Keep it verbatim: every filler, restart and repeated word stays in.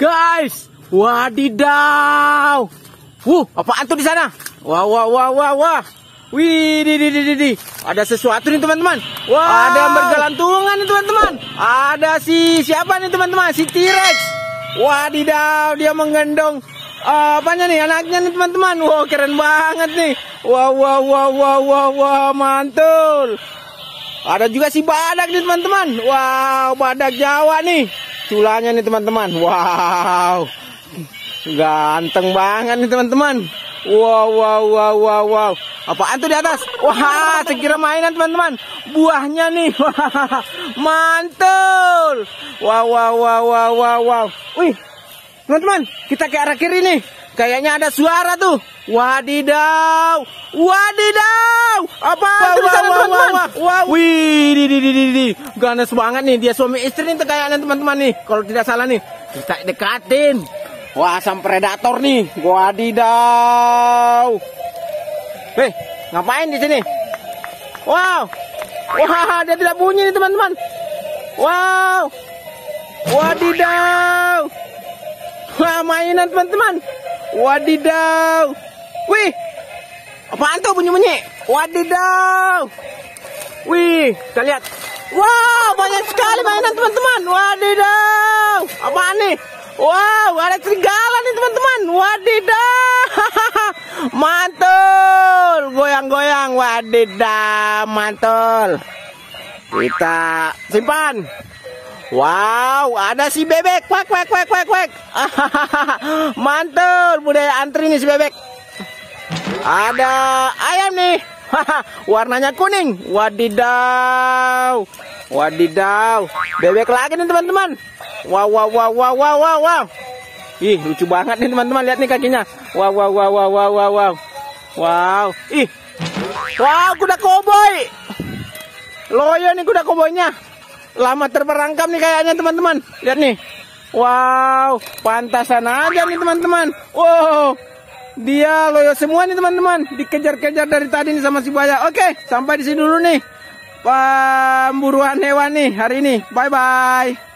guys. Wadidaw. Wuh, apaan tuh di sana? Wah, wah, wah, wah, wah. Wih, di, di, di, di, di. Ada sesuatu nih teman-teman. Wow. Ada yang bergelantungan nih teman-teman. Ada si siapa nih teman-teman? Si T-Rex. Wadidaw, dia menggendong uh, apanya nih? Anaknya nih teman-teman. Wow, keren banget nih. Wow, wow, wow, wow, wow, wow, mantul. Ada juga si badak nih teman-teman. Wow, badak Jawa nih. Culanya nih teman-teman. Wow, ganteng banget nih teman-teman. Wow, wow, wow, wow, wow. Apaan tuh di atas? Wah, sekira mainan teman-teman. Buahnya nih. Wah, mantul. Wow, wow, wow, wow, wow, wow. Wih, teman-teman, kita ke arah kiri nih. Kayaknya ada suara tuh. Wadidaw, wadidaw. Apaan tuh di sana teman-teman? Wih, di, di, di, di. Ganas banget nih. Dia suami istri nih kayaknya teman-teman nih. Kalau tidak salah nih, kita dekatin. Wah, asam predator nih. Wadidaw. Hei, ngapain di sini? Wow. Wah, dia tidak bunyi nih, teman-teman. Wow. Wadidaw. Wah, mainan, teman-teman. Wadidaw. Wih. Apaan tuh bunyi-bunyi? Wadidaw. Wih, kita lihat. Wow, banyak sekali mainan, teman-teman. Wadidaw. Apaan nih? Wow, ada serigala nih, teman-teman. Wadidaw. Mantul, goyang-goyang, wadidaw, mantul. Kita simpan. Wow, ada si bebek, kuek, kuek, kuek, kuek, kuek. Mantul, budaya antri nih si bebek. Ada ayam nih, warnanya kuning, wadidaw, wadidaw. Bebek lagi nih teman-teman. Wow, wow, wow, wow, wow, wow, wow. Ih, lucu banget nih teman-teman, lihat nih kakinya. Wow, wow, wow, wow, wow, wow, wow. Wow. Ih. Wow, kuda koboi. Loyo nih kuda koboinya. Lama terperangkap nih kayaknya teman-teman. Lihat nih. Wow, pantasan aja nih teman-teman. Wow. Dia loyo semua nih teman-teman. Dikejar-kejar dari tadi nih sama si buaya. Oke, sampai di sini dulu nih pemburuan hewan nih hari ini. Bye-bye.